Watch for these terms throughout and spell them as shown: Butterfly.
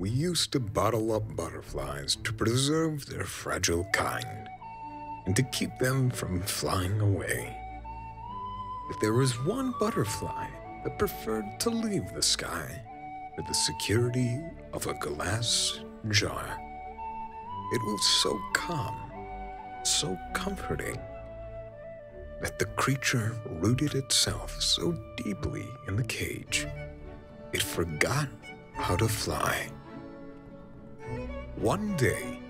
we used to bottle up butterflies to preserve their fragile kind and to keep them from flying away. But there was one butterfly that preferred to leave the sky for the security of a glass jar. It was so calm, so comforting, that the creature rooted itself so deeply in the cage, it forgot how to fly. One day,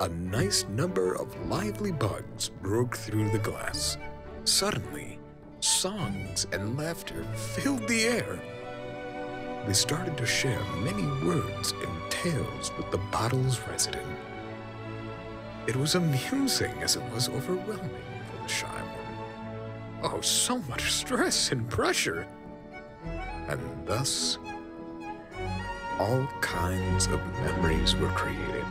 a nice number of lively bugs broke through the glass. Suddenly, songs and laughter filled the air. They started to share many words and tales with the bottle's resident. It was amusing as it was overwhelming for the shy one. Oh, so much stress and pressure. And thus, all kinds of memories were created.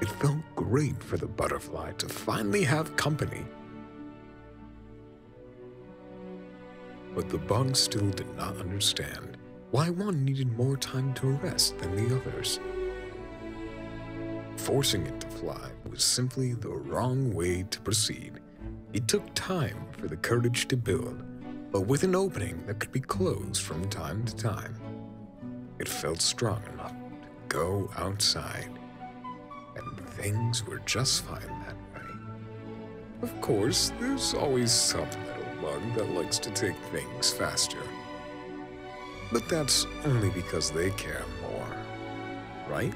It felt great for the butterfly to finally have company. But the bugs still did not understand why one needed more time to rest than the others. Forcing it to fly was simply the wrong way to proceed. It took time for the courage to build, but with an opening that could be closed from time to time, it felt strong enough to go outside. And things were just fine that way. Of course, there's always some little bug that likes to take things faster. But that's only because they care more, right?